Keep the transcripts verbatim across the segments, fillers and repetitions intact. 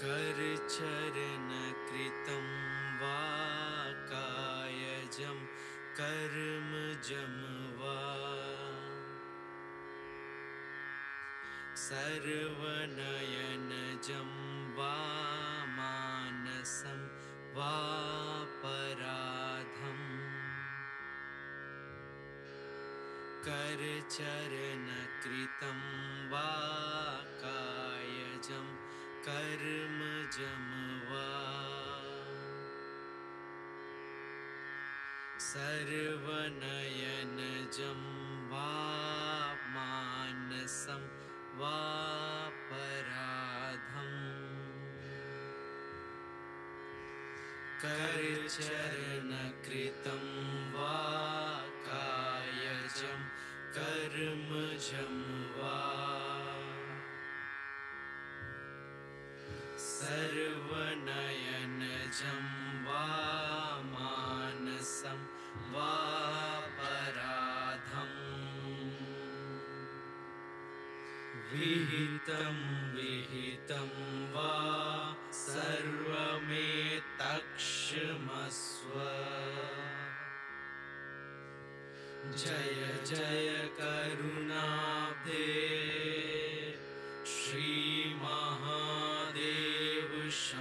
करचरणकृतं वा कायजं कर्मजं वा सर्वनयनजं वा मानसं वा पराधं करचरणकृतं वा कायजं कर्मजं वा सर्वनयनजं वा मानसं वा पराधं करचरणकृतं वा कायजं कर्मजं वा सर्वनयनजं वा मानसं वा पराधं विहितं विहितं वा सर्वमेतत्क्षमस्व जय जय करुणाब्धे श्रीमहादेव शंभो। ओ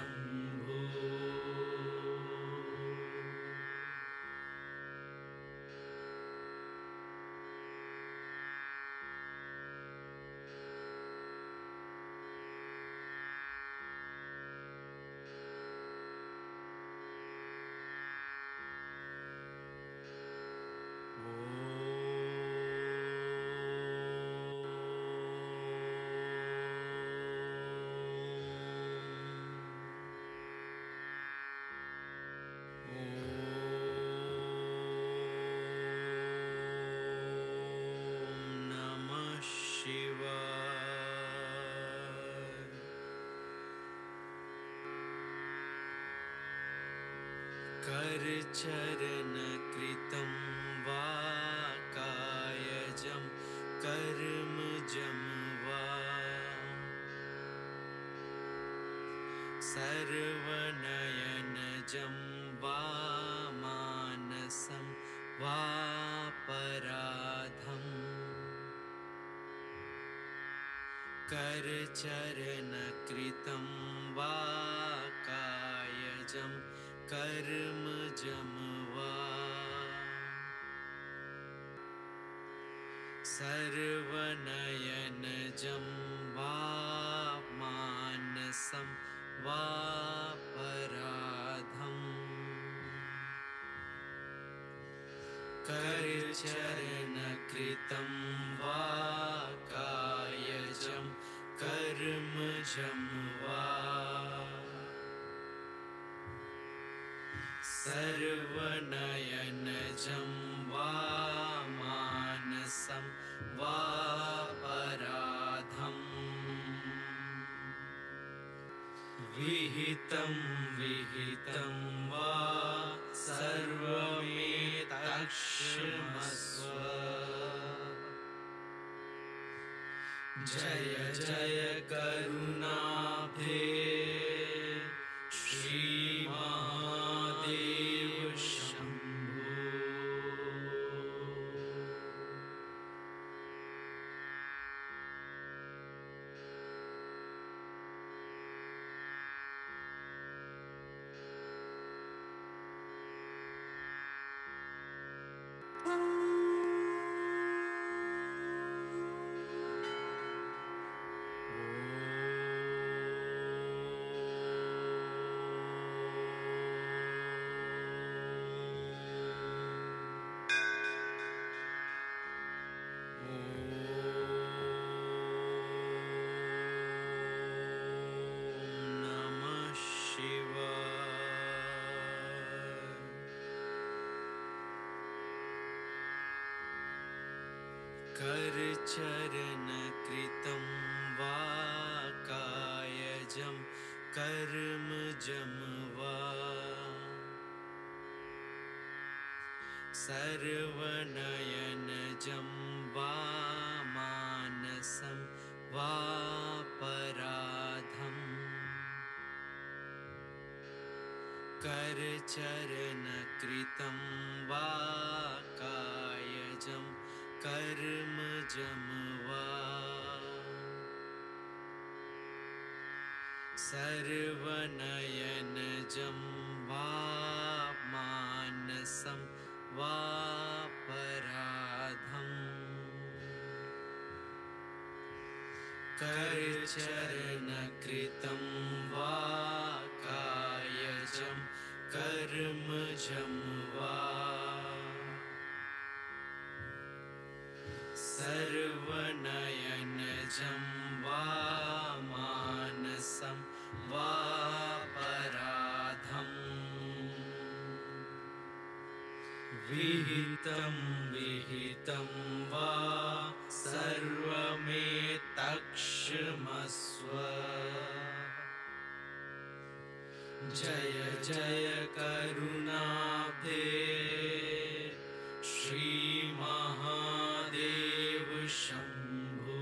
करचरणकृतं वा कायजं कर्मजं वा सर्वनयनजं वा मानसं वा पराधं करचरणकृतं वा कायजं कर्मजं वा सर्वनयनजं वा मानसं वा पराधं करचरणकृतं वा कायजं कर्मजं वा सर्वनयनजं वा मानसं वा पराधं विहितं विहितं वा सर्वमेतत्क्षमस्व जय जय करुणाब्धे करचरणकृतं वा कायजं कर्मजं वा सर्वनयनजं वा मानसं वा पराधं कर चरण कृतं वा कायजं कर्मजं वा सर्वनयनजं वा मानसं वा पराधं कर चरण कृतं वा कायजं कर्मजं वा सर्वनयनजं वा मानसं वा पराधं विहितं विहितं वा सर्वमेतत्क्षमस्व जय जय करुणाब्धे श्री महादेव शंभो।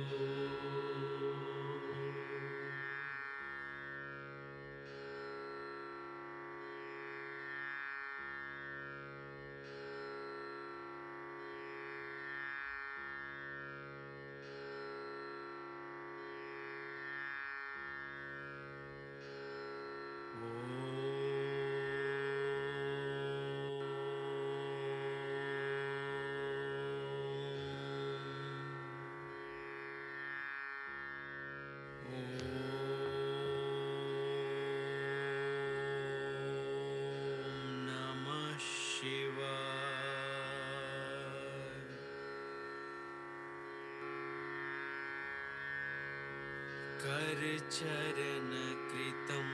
कर चरण कृतं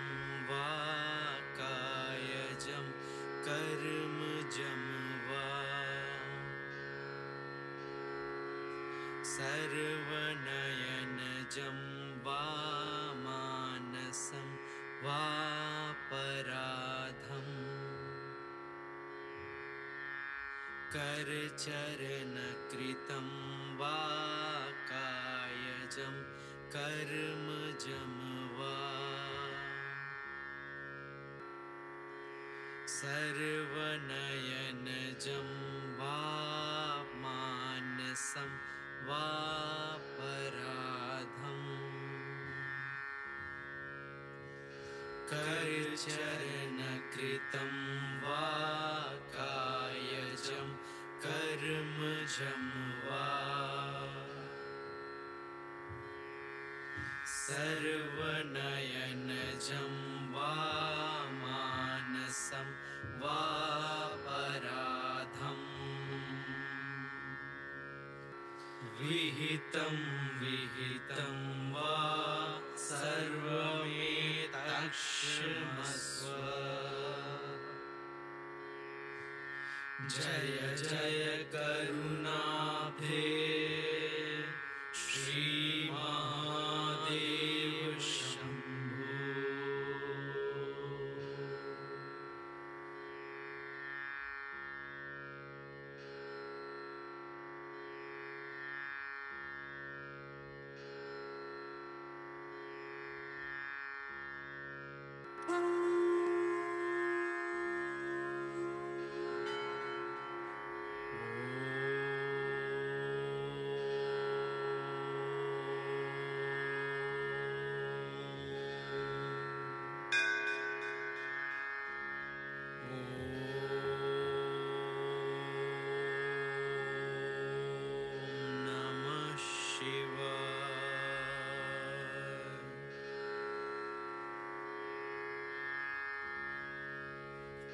वा कायजं कर्मजं वा सर्वनयनजं वा मानसं वा पराधं कर चरण कृतं वा कायजं कर्मजं वा सर्वनयनजं वा मानसं वा पराधं कर चरण कृतं वा कायजं कर्मजं वा सर्वनयनजं वा मानसं वा पराधं विहितं विहितं वा सर्वमेतत्क्षमस्व जय जय करुणाब्धे श्री महादेव शंभो।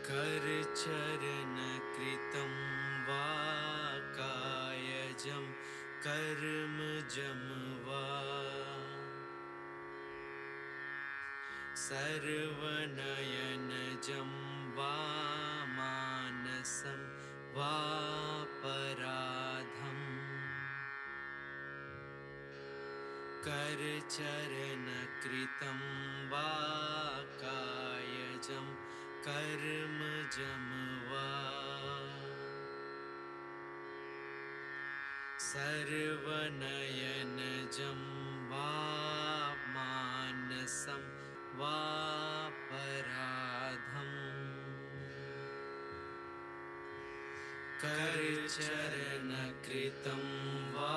कर चरण कृतं वा कायजं कर्मजं वा सर्वनयनजं वा मानसं वा पराधं कर चरण कृतं वा कायजं कर्मजं वा सर्वनयनजं वा मानसं वा पराधं कर्चरणकृतं वा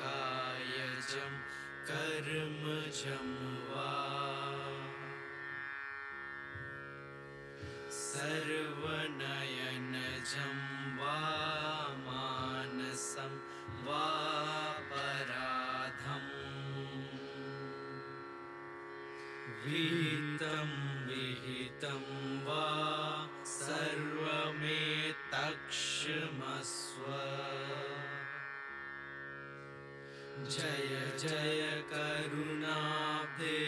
कायजं कर्मजं वा सर्वनयनजं वा मानसं वा पराधं विहितं विहितं वा सर्वमेतत्क्षमस्व जय जय करुणाब्धे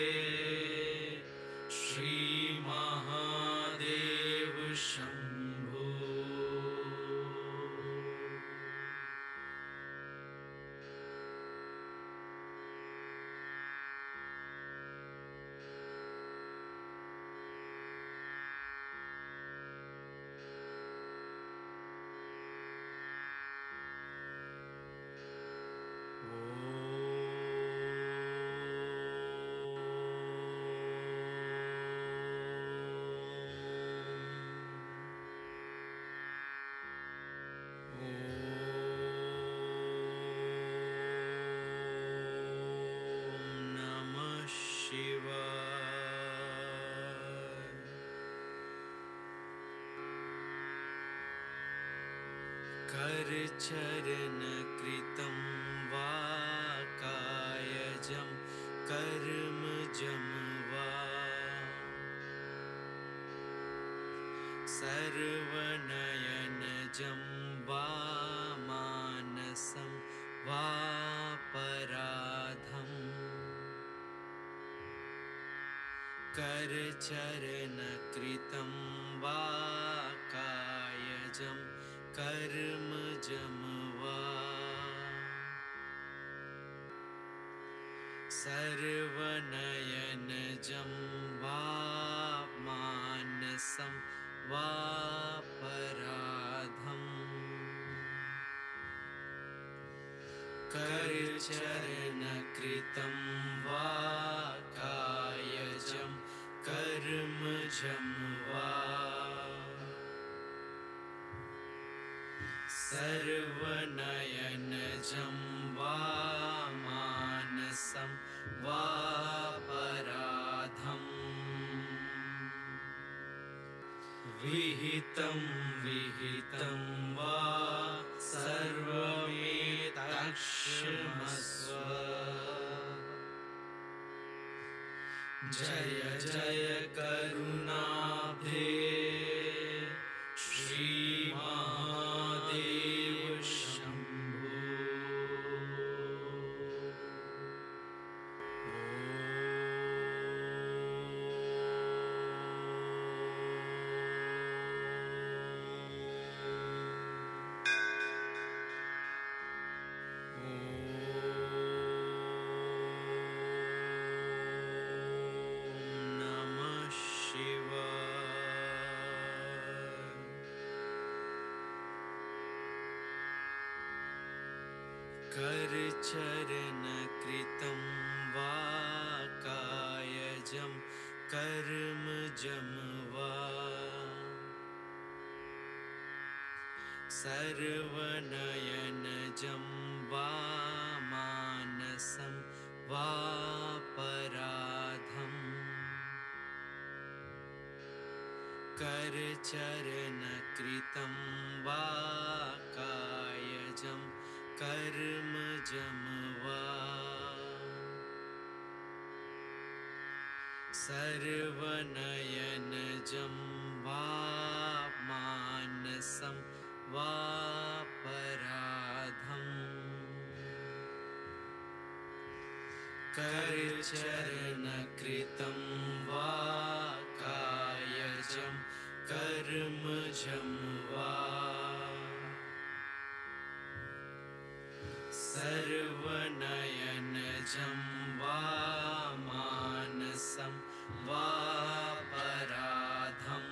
श्रीमहादेव शंभो। कर्चरणकृतं वा कायजं कर्मजं वा सर्वनयनजं वा मानसं वा पराधं कर्चरणकृतं वा कायजं कर्मजं वा सर्वनयनजं वा मानसं वा पराधं कर्चरणकृतं वा कायजं कर्मजं वा सर्वनयनजं वा मानसं वा पराधं विहितं विहितं वा सर्वमेतत्क्षमस्व जय जय करुणाब्धे कर्चरणकृतं वा कायजं कर्मजं वा सर्वनयनजं वा मानसं वा पराधं कर्चरणकृतं वा कायजं कर्मजं वा सर्वनयनजं वा मानसं वा पराधं कर्चरणकृतं वा कायजं कर्मजं वा सर्वनयनजं वा मानसं वा पराधं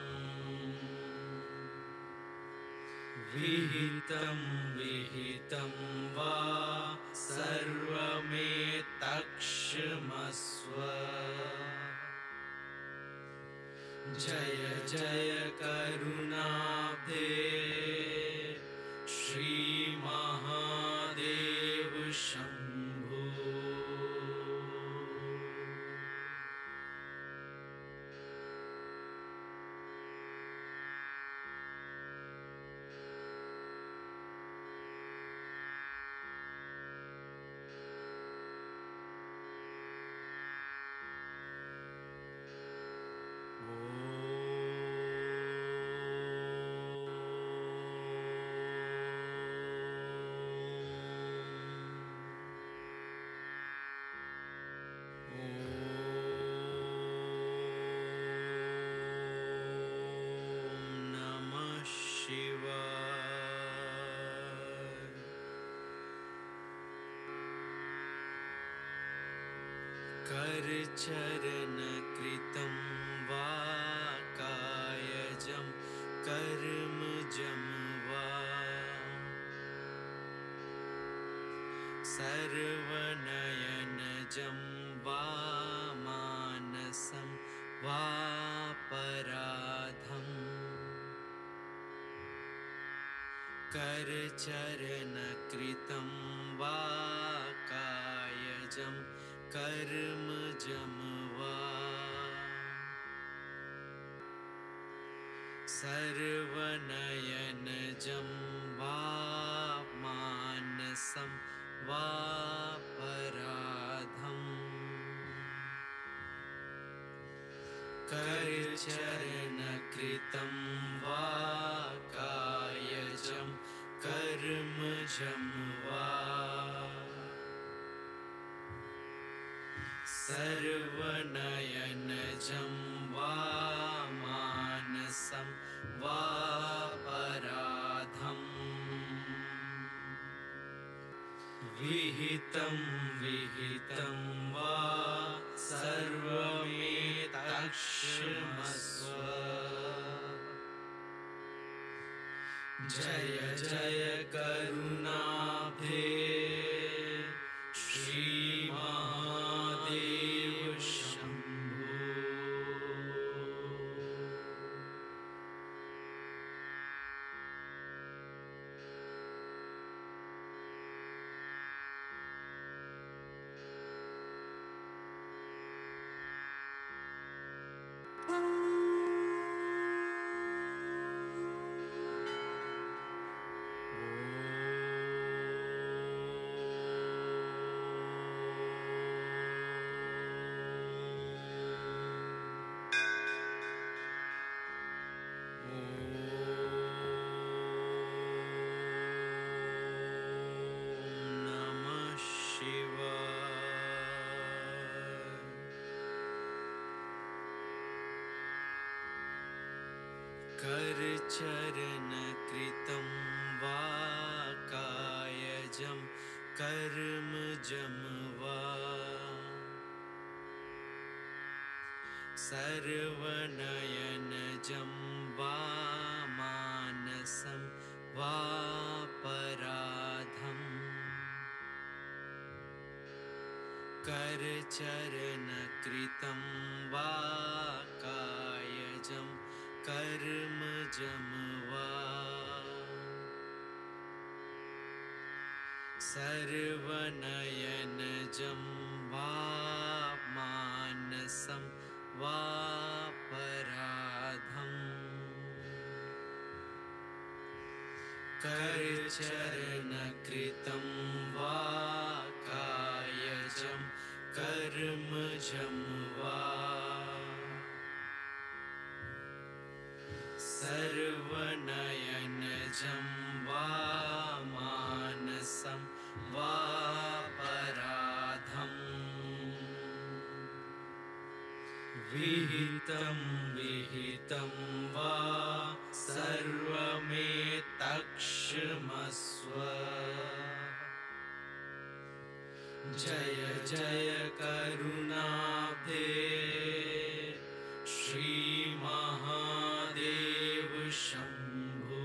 विहितं विहितं वा सर्वमेतत्क्षमस्व जय जय करुणाब्धे। कर चरण कृतं वा कायजं कर्मजं वा सर्वनयनजं वा मानसं वा पराधं कर चरण कृतं वा कायजं कर्मजं वा सर्वनयनजं वा मानसं वा पराधं कर चरण कृतं वा कायजं कर्मजं वा सर्वनयनजं वा मानसं वा पराधं विहितं विहितं वा सर्वमेतत्क्षमस्व जय जय करुणाब्धे श्री महादेव शंभो। कर चरण कृतं वा कायजं कर्मजं वा सर्वनयनजं वा मानसं वा पराधं कर चरण कृतं वा कायजं कर्मजं वा सर्वनयनजं वा मानसं वा पराधं कर चरण कृतं वा कायजं कर्मजं वा सर्वनयनजं वा मानसं वा पराधं विहितं विहितं वा सर्वमेतत्क्षमस्व जय जय करुणाब्धे श्री महादेव शंभो।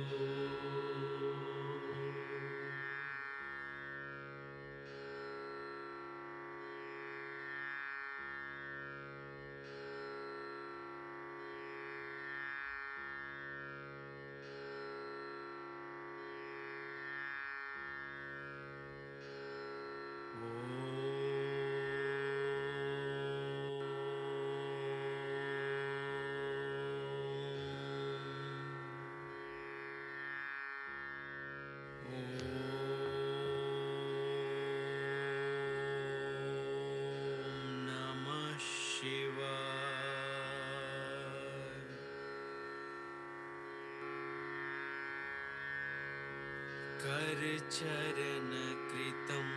कर चरण कृतं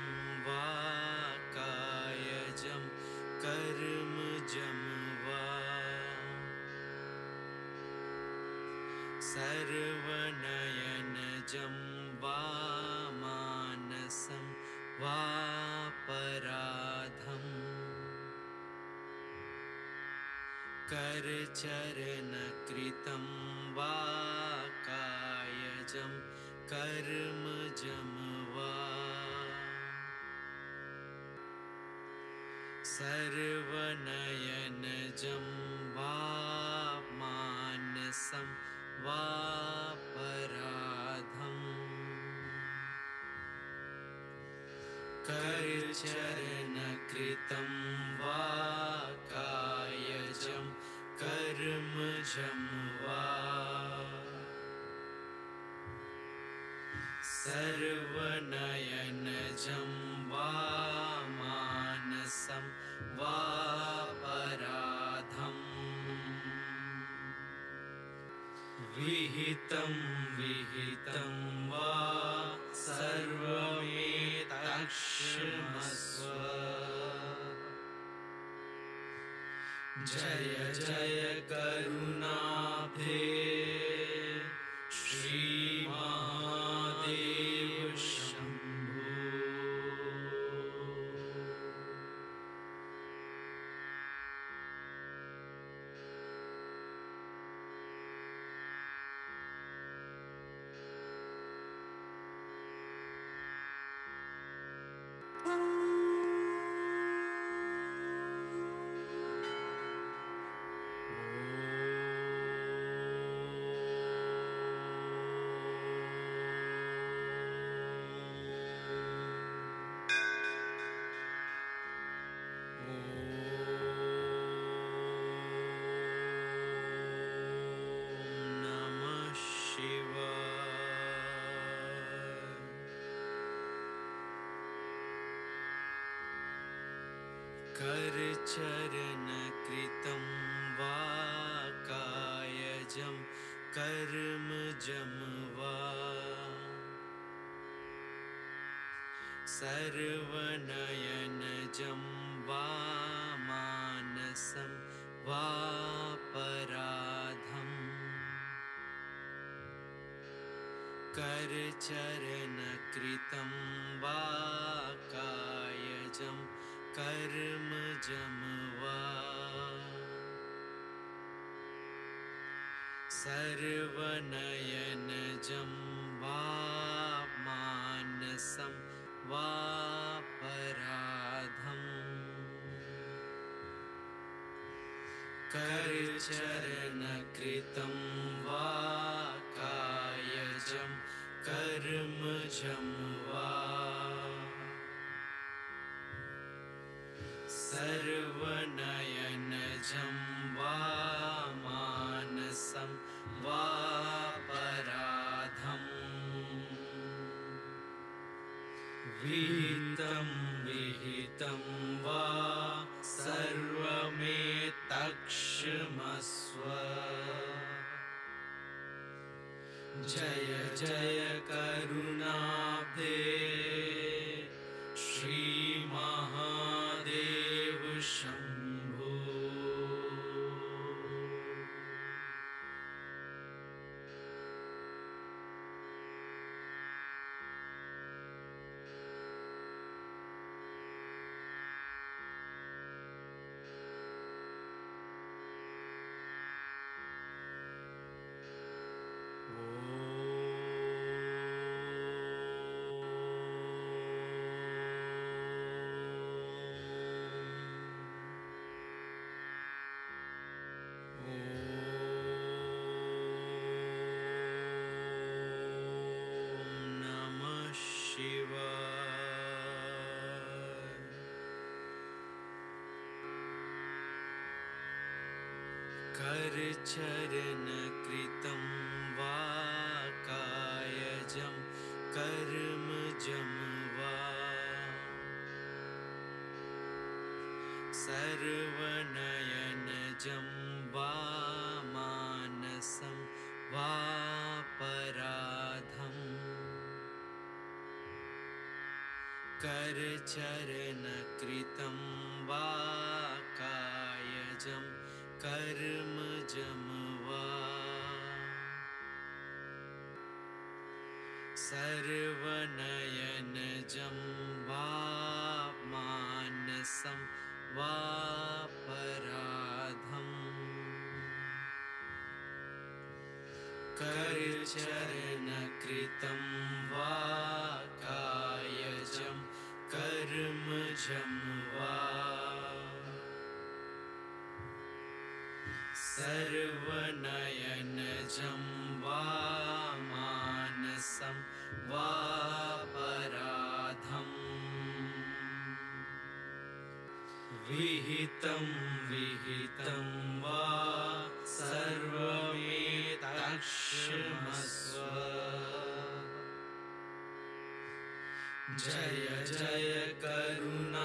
वा कायजं कर्मजं वा सर्वनयनजं वा मानसं वा पराधं कर चरण कृतं वा कायजं कर्मजं वा सर्वनयनजं वा मानसं वा पराधं कर चरण कृतं वा कायजं कर्मजं वा सर्वनयनजं वा मानसं वा पराधं विहितं विहितं वा सर्वमेतत्क्षमस्व जय जय करुणाब्धे श्री महादेव शंभो। कर चरण कृतं वा कायजं कर्मजं वा सर्वनयनजं वा मानसं वा पराधं कर चरण कृतं वा कायजं कर्मजं वा सर्वनयनजं वा मानसं वा पराधं कर चरण कृतं वा कायजं कर्मजं वा सर्वनयनजं वा मानसं वा पराधं विहितं विहितं वा सर्वमेतत्क्षमस्व जय जय करुणाब्धे श्री महादेव शंभो। कर चरण कृतं वा कायजं कर्मजं वा सर्वनयनजं वा मानसं वा पराधं कर चरण कृतं वा कायजं कर्मजं वा सर्वनयनजं वा मानसं वा पराधं कर्चरणकृतं वा कायजं कर्मजं वा सर्वनयनजं वा मानसं वा पराधं विहितं विहितं वा सर्वमेतत्क्षमस्व जय जय करुणा